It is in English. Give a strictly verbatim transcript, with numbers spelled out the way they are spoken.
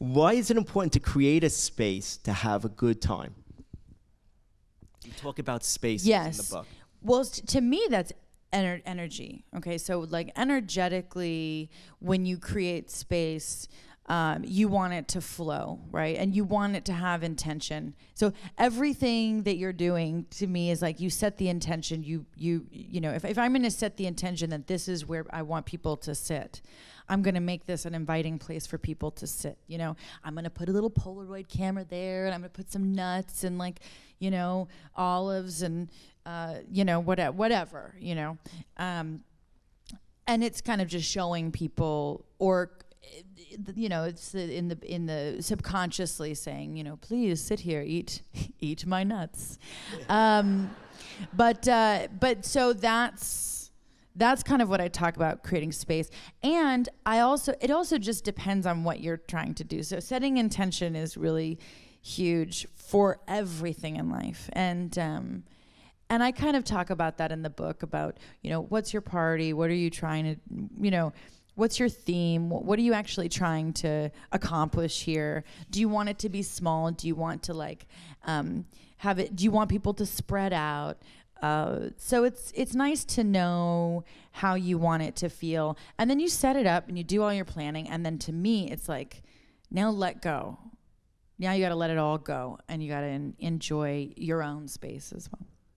why is it important to create a space to have a good time? You talk about spaces yes. in the book. Well, to me, that's ener energy. Okay, so like energetically, when you create space, um, you want it to flow, right? And you want it to have intention. So everything that you're doing, to me, is like you set the intention. You you you know, if if I'm going to set the intention that this is where I want people to sit, I'm going to make this an inviting place for people to sit. You know, I'm going to put a little Polaroid camera there, and I'm going to put some nuts and like, you know, olives and, uh, you know, what, whatever, you know. Um, and it's kind of just showing people, or, you know, it's in the, in the subconsciously saying, you know, please sit here, eat, eat my nuts. um, but, uh, but so that's, That's kind of what I talk about, creating space. And I also, it also just depends on what you're trying to do. So setting intention is really huge for everything in life. And, um, and I kind of talk about that in the book about, you know, what's your party? What are you trying to, you know, what's your theme? What are you actually trying to accomplish here? Do you want it to be small? Do you want to like, um, have it, do you want people to spread out? Uh, so it's it's nice to know how you want it to feel, and then you set it up and you do all your planning, and then to me it's like, now let go. Now you got to let it all go, and you got to enjoy your own space as well.